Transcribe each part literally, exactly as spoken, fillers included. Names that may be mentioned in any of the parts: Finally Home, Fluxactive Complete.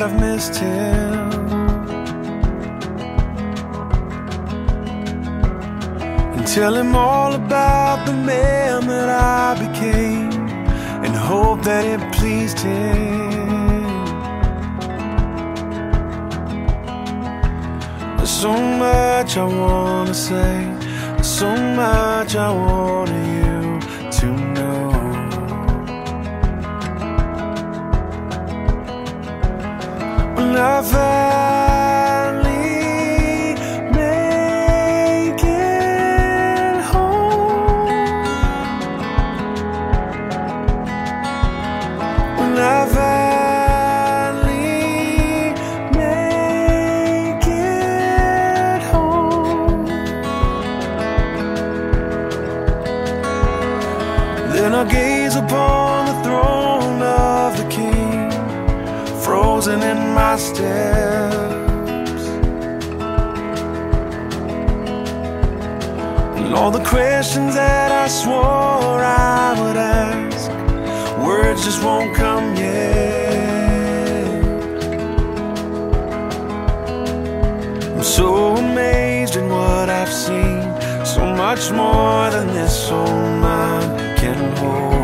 that I've missed him. And tell him all about the man that I became, and hope that it pleased him. There's so much I wanna say, there's so much I want you to know. When I finally make it home, when I finally make it home, then I'll gaze upon the throne of the King, frozen in my steps, and all the questions that I swore I would ask, words just won't come yet. I'm so amazed in what I've seen, so much more than this soul mind can hold.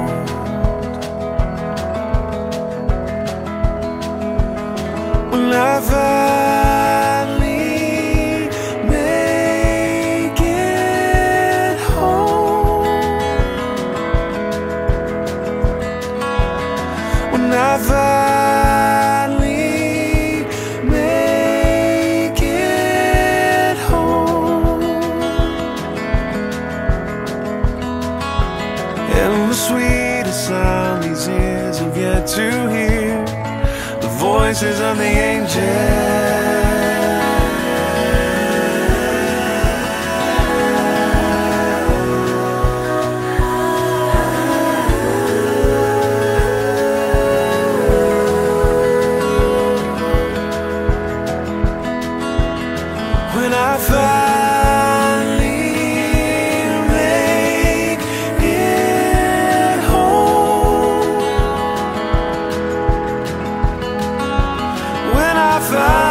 When I finally make it home, when I finally make it home, and the sweetest sound these ears have yet to hear, voices of the angels. Bye.